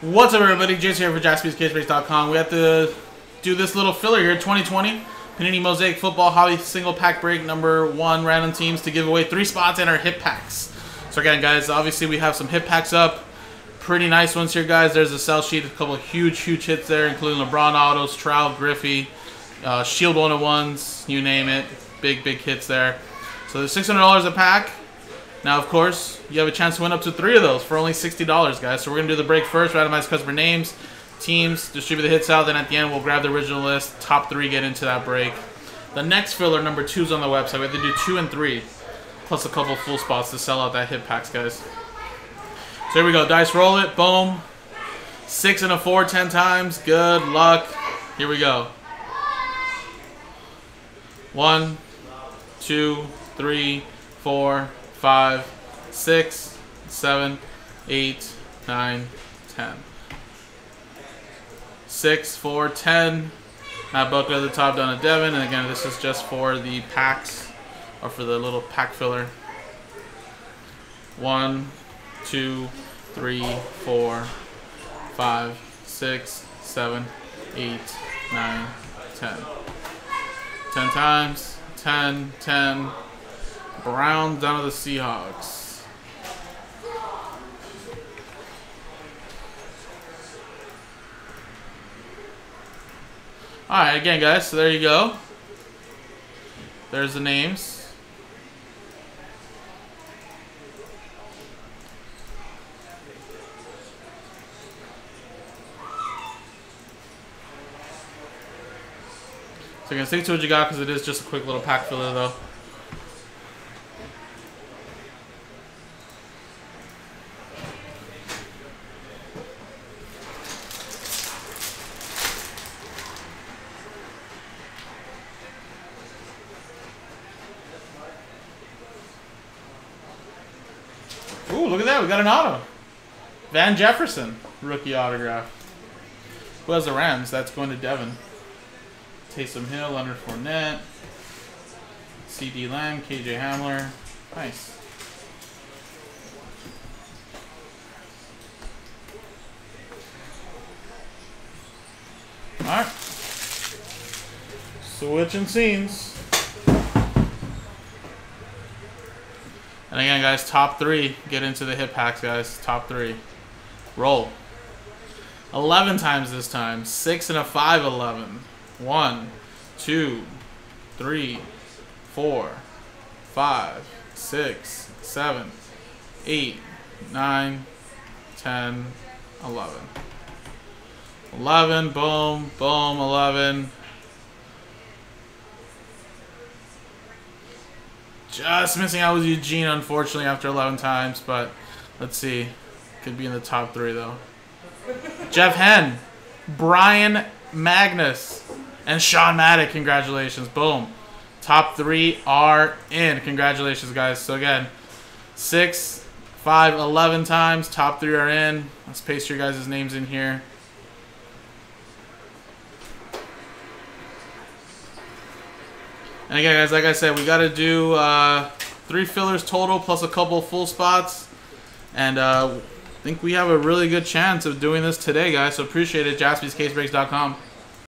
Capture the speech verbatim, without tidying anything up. What's up, everybody? Jason here for Jaspys Case Breaks dot com. We have to do this little filler here. twenty twenty Panini Mosaic Football Hobby Single Pack Break number one. Random teams to give away three spots in our hit packs. So again, guys, obviously we have some hit packs up. Pretty nice ones here, guys. There's a sell sheet. A couple of huge, huge hits there, including LeBron autos, Trout, Griffey, uh, Shield one oh ones, you name it. Big, big hits there. So there's six hundred dollars a pack. Now, of course, you have a chance to win up to three of those for only sixty dollars, guys. So we're going to do the break first, randomize customer names, teams, distribute the hits out. Then at the end, we'll grab the original list. Top three get into that break. The next filler, number two, is on the website. We have to do two and three, plus a couple full spots to sell out that hit packs, guys. So here we go. Dice roll it. Boom. Six and a four ten times. Good luck. Here we go. One, two, three, four, five, six, seven, eight, nine, ten. Six, four, ten. Matt Buckley at the top, down to Devin. And again, this is just for the packs, or for the little pack filler. One, two, three, four, five, six, seven, eight, nine, ten. Ten times. Ten, ten. Brown down to the Seahawks. Alright, again, guys, so there you go. There's the names. So, again, stick to what you got because it is just a quick little pack filler, though. Ooh, look at that. We got an auto. Van Jefferson, rookie autograph. Who has the Rams? That's going to Devin. Taysom Hill, Leonard Fournette, C D Lamb, K J. Hamler. Nice. Alright. Switching scenes. And again, guys, top three. Get into the hit packs, guys. Top three. Roll. eleven times this time. six and a five, eleven. one, two, three, four, five, six, seven, eight, nine, ten, eleven. eleven, boom, boom, eleven. Just missing out with Eugene, unfortunately, after eleven times. But let's see. Could be in the top three, though. Jeff Henn, Brian Magnus, and Sean Maddock. Congratulations. Boom. Top three are in. Congratulations, guys. So, again, six, five, eleven times. Top three are in. Let's paste your guys' names in here. And again, guys, like I said, we got to do uh, three fillers total plus a couple full spots. And uh, I think we have a really good chance of doing this today, guys. So appreciate it. Jaspys Case Breaks dot com.